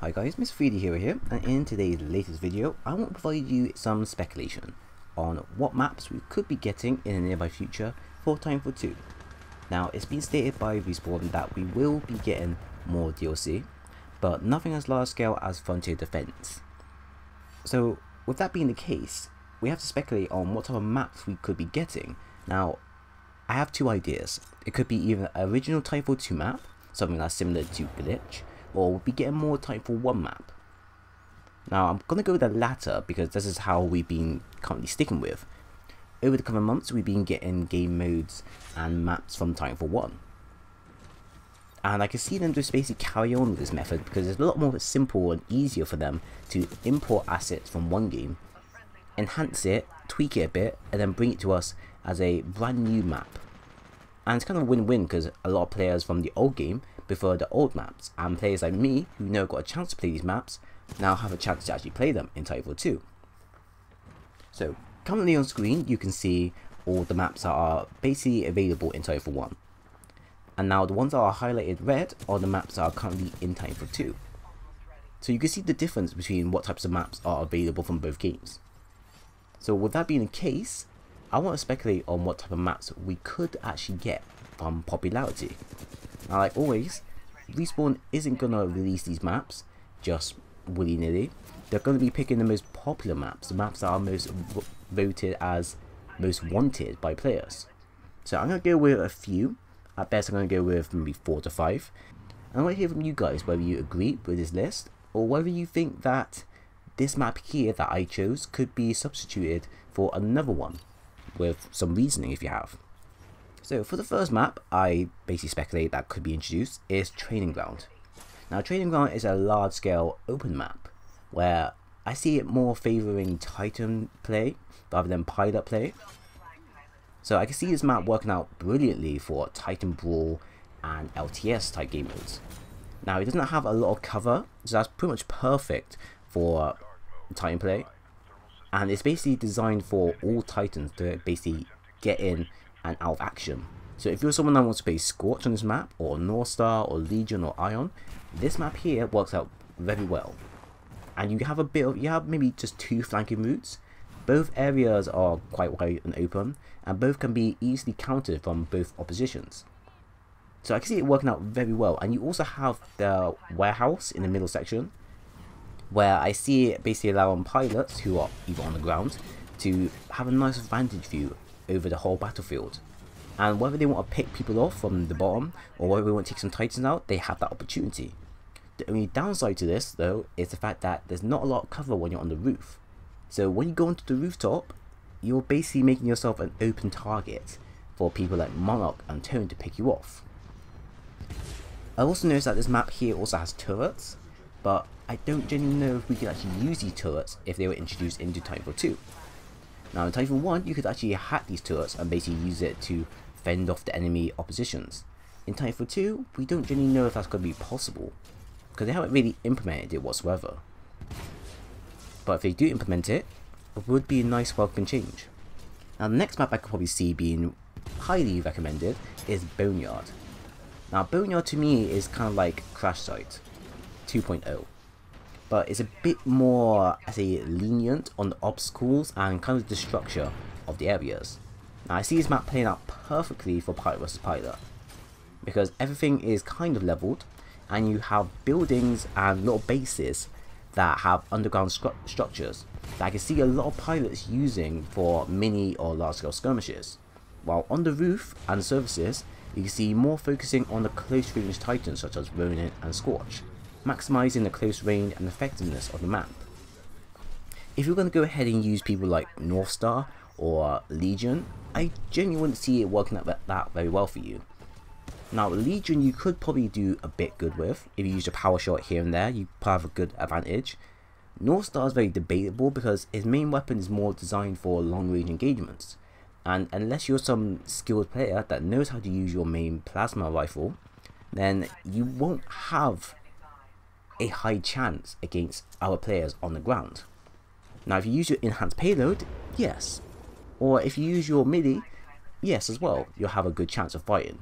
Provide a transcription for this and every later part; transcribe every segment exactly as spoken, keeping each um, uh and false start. Hi guys, Miz three D Hero here, and in today's latest video I want to provide you some speculation on what maps we could be getting in the nearby future for Titanfall two. Now, it's been stated by Respawn that we will be getting more D L C, but nothing as large scale as Frontier Defense. So with that being the case, we have to speculate on what type of maps we could be getting. Now, I have two ideas. It could be either an original Titanfall two map, something that's similar to Glitch, or we'll be getting more Titanfall one map. Now, I'm going to go with the latter because this is how we've been currently sticking with. Over the coming months, we've been getting game modes and maps from Titanfall one. And I can see them just basically carry on with this method because it's a lot more simple and easier for them to import assets from one game, enhance it, tweak it a bit, and then bring it to us as a brand new map. And it's kind of a win-win because a lot of players from the old game prefer the old maps, and players like me who know got a chance to play these maps now have a chance to actually play them in Titanfall two. So currently on screen you can see all the maps that are basically available in Titanfall one, and now the ones that are highlighted red are the maps that are currently in Titanfall two. So you can see the difference between what types of maps are available from both games. So with that being the case, I want to speculate on what type of maps we could actually get from popularity. Now, like always, Respawn isn't going to release these maps just willy-nilly. They're going to be picking the most popular maps, the maps that are most voted as most wanted by players. So I'm going to go with a few. At best, I'm going to go with maybe four to five. And I want to hear from you guys whether you agree with this list, or whether you think that this map here that I chose could be substituted for another one, with some reasoning if you have. So for the first map I basically speculate that could be introduced is Training Ground. Now, Training Ground is a large scale open map where I see it more favouring Titan play rather than pilot play. So I can see this map working out brilliantly for Titan Brawl and L T S type game modes. Now, it doesn't have a lot of cover, so that's pretty much perfect for Titan play. And it's basically designed for all Titans to basically get in and out of action. So if you're someone that wants to play Scorch on this map, or North Star, or Legion, or Ion, this map here works out very well. And you have a bit of, you have maybe just two flanking routes. Both areas are quite wide and open, and both can be easily countered from both oppositions. So I can see it working out very well. And you also have the warehouse in the middle section, where I see it basically allowing pilots who are either on the ground to have a nice vantage view over the whole battlefield. And whether they want to pick people off from the bottom or whether they want to take some Titans out, they have that opportunity. The only downside to this though is the fact that there's not a lot of cover when you're on the roof. So when you go onto the rooftop, you're basically making yourself an open target for people like Monarch and Tone to pick you off. I also noticed that this map here also has turrets, but I don't genuinely know if we could actually use these turrets if they were introduced into Titanfall two. Now, in Titanfall one, you could actually hack these turrets and basically use it to fend off the enemy oppositions. In Titanfall two, we don't genuinely know if that's going to be possible, because they haven't really implemented it whatsoever. But if they do implement it, it would be a nice welcome change. Now, the next map I could probably see being highly recommended is Boneyard. Now, Boneyard to me is kind of like Crash Site two point oh. But it's a bit more, I say, lenient on the obstacles and kind of the structure of the areas. Now, I see this map playing out perfectly for pilot versus pilot, because everything is kind of leveled, and you have buildings and little bases that have underground stru structures that I can see a lot of pilots using for mini or large scale skirmishes. While on the roof and surfaces, you can see more focusing on the close range Titans such as Ronin and Scorch, maximising the close range and effectiveness of the map. If you're going to go ahead and use people like North Star or Legion, I genuinely wouldn't see it working out that very well for you. Now, Legion you could probably do a bit good with. If you use a power shot here and there, you probably have a good advantage. North Star is very debatable because his main weapon is more designed for long range engagements, and unless you're some skilled player that knows how to use your main plasma rifle, then you won't have a high chance against our players on the ground. Now, if you use your enhanced payload, yes, or if you use your MIDI, yes as well, you'll have a good chance of fighting.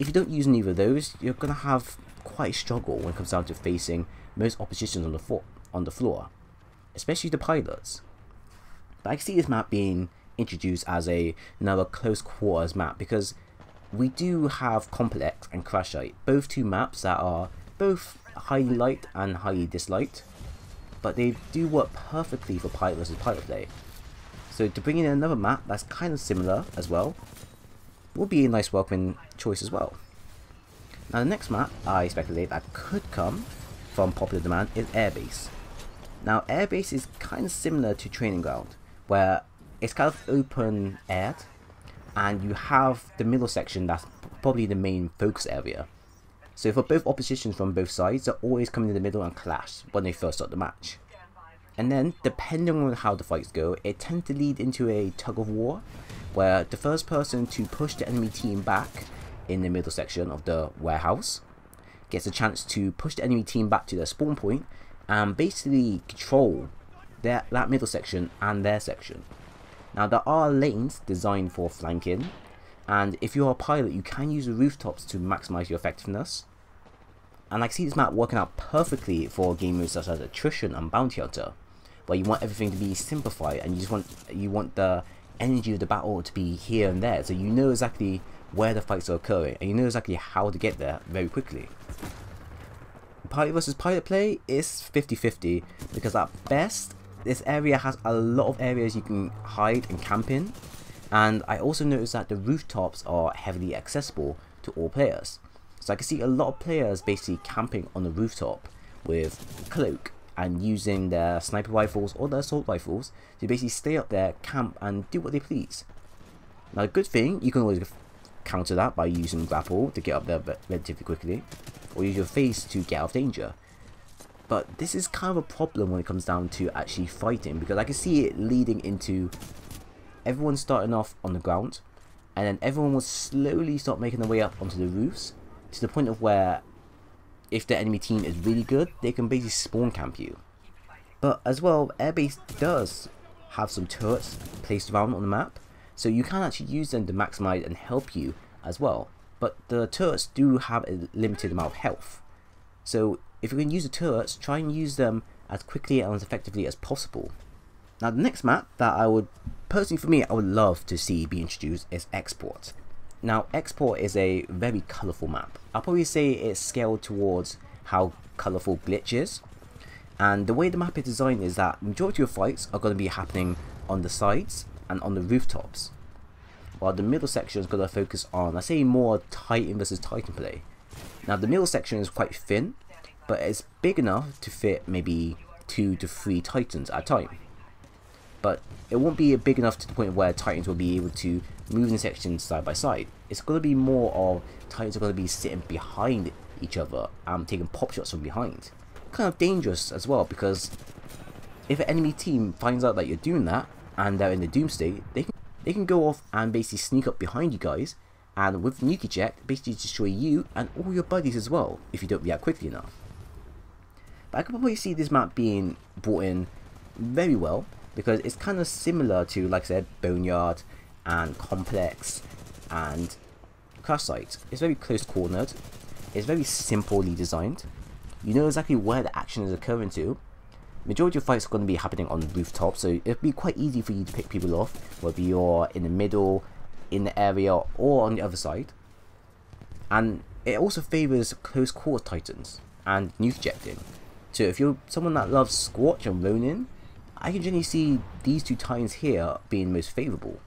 If you don't use neither of those, you're going to have quite struggle when it comes down to facing most oppositions on the floor, on the floor, especially the pilots. But I can see this map being introduced as a another close quarters map, because we do have Complex and Crash Site, both two maps that are both highly liked and highly disliked, but they do work perfectly for pilot versus pilot play. So to bring in another map that's kind of similar as well would be a nice welcoming choice as well. Now the next map I speculate that could come from popular demand is Airbase. Now Airbase is kind of similar to Training Ground, where it's kind of open aired and you have the middle section that's probably the main focus area. So for both oppositions from both sides, they're always coming in the middle and clash when they first start the match. And then, depending on how the fights go, it tends to lead into a tug of war, where the first person to push the enemy team back in the middle section of the warehouse gets a chance to push the enemy team back to their spawn point and basically control their, that middle section and their section. Now there are lanes designed for flanking, and if you're a pilot you can use the rooftops to maximize your effectiveness. And I can see this map working out perfectly for game modes such as Attrition and Bounty Hunter, where you want everything to be simplified and you just want you want the energy of the battle to be here and there, so you know exactly where the fights are occurring and you know exactly how to get there very quickly. Pilot versus pilot play is fifty fifty, because at best this area has a lot of areas you can hide and camp in, and I also noticed that the rooftops are heavily accessible to all players. So I can see a lot of players basically camping on the rooftop with cloak and using their sniper rifles or their assault rifles to basically stay up there, camp and do what they please. Now the good thing, you can always counter that by using grapple to get up there relatively quickly, or use your face to get out of danger. But this is kind of a problem when it comes down to actually fighting, because I can see it leading into everyone starting off on the ground, and then everyone will slowly start making their way up onto the roofs, to the point of where if the enemy team is really good, they can basically spawn camp you. But as well, Airbase does have some turrets placed around on the map, so you can actually use them to maximize and help you as well. But the turrets do have a limited amount of health, so if you can use the turrets, try and use them as quickly and as effectively as possible. Now the next map that I would, personally for me, I would love to see be introduced is Export. Now Export is a very colourful map. I'll probably say it's scaled towards how colourful Glitch is. And the way the map is designed is that majority of fights are going to be happening on the sides and on the rooftops, while the middle section is going to focus on, I say, more Titan versus Titan play. Now the middle section is quite thin, but it's big enough to fit maybe two to three Titans at a time. But it won't be big enough to the point where Titans will be able to move in sections side by side. It's going to be more of Titans are going to be sitting behind each other and taking pop shots from behind. Kind of dangerous as well, because if an enemy team finds out that you're doing that and they're in the doom state, they can, they can go off and basically sneak up behind you guys and with Nuke Eject basically destroy you and all your buddies as well if you don't react quickly enough. But I can probably see this map being brought in very well, because it's kind of similar to, like I said, Boneyard and Complex and Crash Site. It's very close cornered, it's very simply designed, you know exactly where the action is occurring to. Majority of fights are going to be happening on the rooftop, so it would be quite easy for you to pick people off, whether you're in the middle, in the area, or on the other side. And it also favours close quarter Titans and nuke ejecting. So if you're someone that loves Squatch and Ronin, I can generally see these two Titans here being most favourable.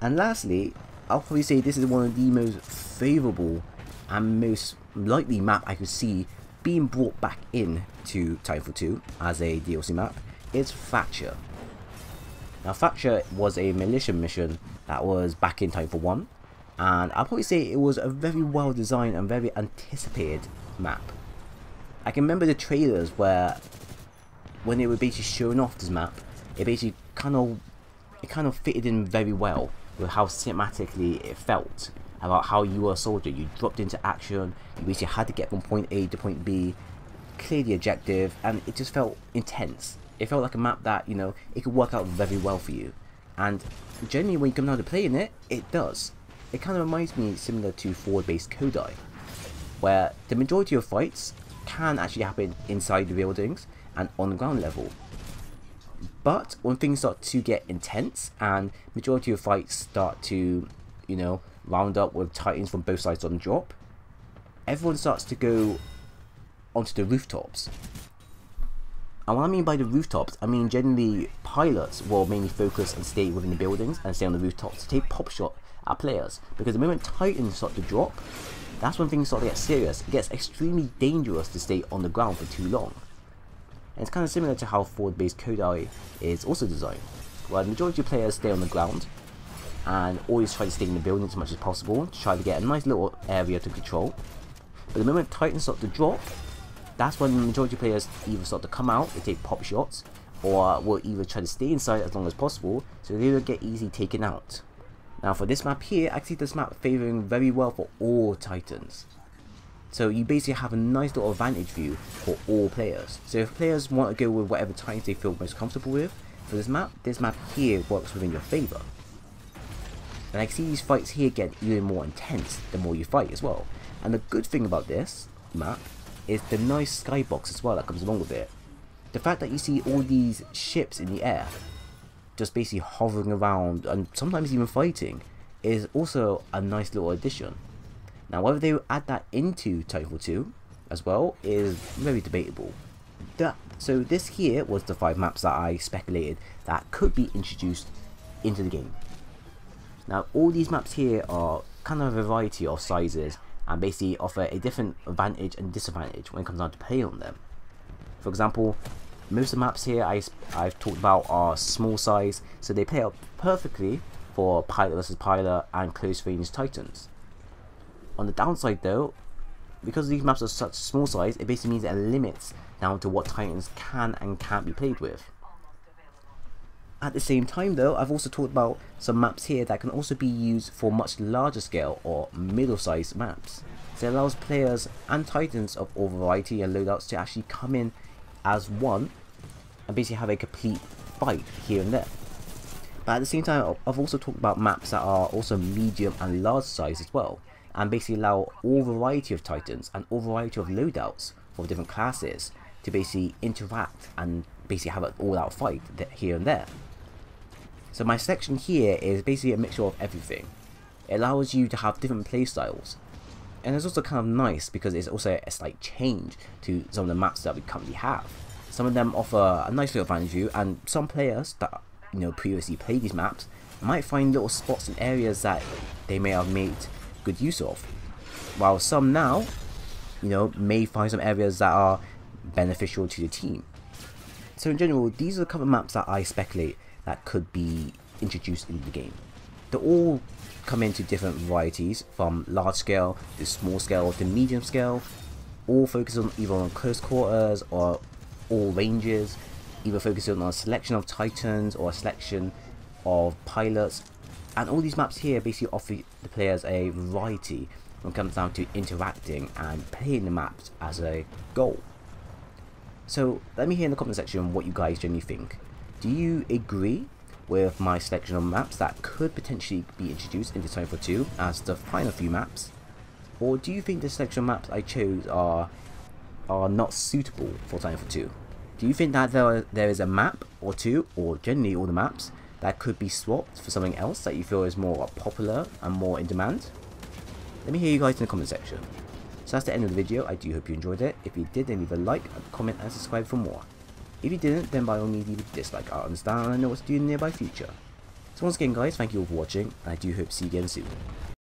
And lastly, I'll probably say this is one of the most favourable and most likely map I could see being brought back in to Titanfall two as a D L C map is Thatcher. Now Thatcher was a militia mission that was back in Titanfall one, and I'll probably say it was a very well designed and very anticipated map. I can remember the trailers where, when they were basically showing off this map, it basically kind of, it kind of fitted in very well with how cinematically it felt about how you were a soldier. You dropped into action, you basically had to get from point A to point B, clear the objective, and it just felt intense. It felt like a map that, you know, it could work out very well for you. And generally, when you come down to playing it, it does. It kind of reminds me similar to forward-based Kodai. where the majority of fights can actually happen inside the buildings and on the ground level. But when things start to get intense and majority of fights start to, you know, round up with Titans from both sides on drop, everyone starts to go onto the rooftops. And what I mean by the rooftops, I mean generally pilots will mainly focus and stay within the buildings and stay on the rooftops to take pop shot at players. Because the moment Titans start to drop, that's when things start to get serious. It gets extremely dangerous to stay on the ground for too long. And it's kind of similar to how forward-based Kodai is also designed, where the majority of players stay on the ground and always try to stay in the building as much as possible to try to get a nice little area to control. But the moment Titans start to drop, that's when the majority of players either start to come out, they take pop shots, or will either try to stay inside as long as possible so they don't get easily taken out. Now for this map here, I see this map favouring very well for all Titans. So you basically have a nice little advantage view for all players. So if players want to go with whatever Titans they feel most comfortable with, for this map, this map here works within your favour. And I see these fights here get even more intense the more you fight as well. And the good thing about this map is the nice skybox as well that comes along with it. The fact that you see all these ships in the air, just basically hovering around and sometimes even fighting, is also a nice little addition. Now whether they will add that into Titanfall two as well is very debatable. That, so this here was the five maps that I speculated that could be introduced into the game. Now all these maps here are kind of a variety of sizes and basically offer a different advantage and disadvantage when it comes down to play on them. For example, most of the maps here I, I've talked about are small size, so they play out perfectly for pilot versus pilot and close range Titans. On the downside though, because these maps are such small size, it basically means it limits down to what Titans can and can't be played with. At the same time though, I've also talked about some maps here that can also be used for much larger scale or middle sized maps. So it allows players and Titans of all variety and loadouts to actually come in as one and basically have a complete fight here and there. But at the same time, I've also talked about maps that are also medium and large size as well, and basically allow all variety of Titans and all variety of loadouts for different classes to basically interact and basically have an all-out fight here and there. So my section here is basically a mixture of everything. It allows you to have different playstyles, and it's also kind of nice because it's also a slight change to some of the maps that we currently have. Some of them offer a nice little advantage view, and some players that, you know, previously played these maps might find little spots and areas that they may have made good use of, while some now, you know, may find some areas that are beneficial to the team. So in general, these are the cover maps that I speculate that could be introduced into the game. They all come into different varieties, from large scale to small scale to medium scale, all focused on either on close quarters or all ranges, either focusing on a selection of Titans or a selection of pilots. And all these maps here basically offer the players a variety when it comes down to interacting and playing the maps as a goal. So let me hear in the comment section what you guys generally think. Do you agree with my selection of maps that could potentially be introduced into Titanfall two as the final few maps? Or do you think the selection of maps I chose are are not suitable for Titanfall two? Do you think that there, there is a map or two, or generally all the maps, that could be swapped for something else that you feel is more popular and more in demand? Let me hear you guys in the comment section. So that's the end of the video. I do hope you enjoyed it. If you did, then leave a like, a comment and subscribe for more. If you didn't, then by all means leave a dislike. I understand and I know what to do in the nearby future. So once again guys, thank you all for watching, and I do hope to see you again soon.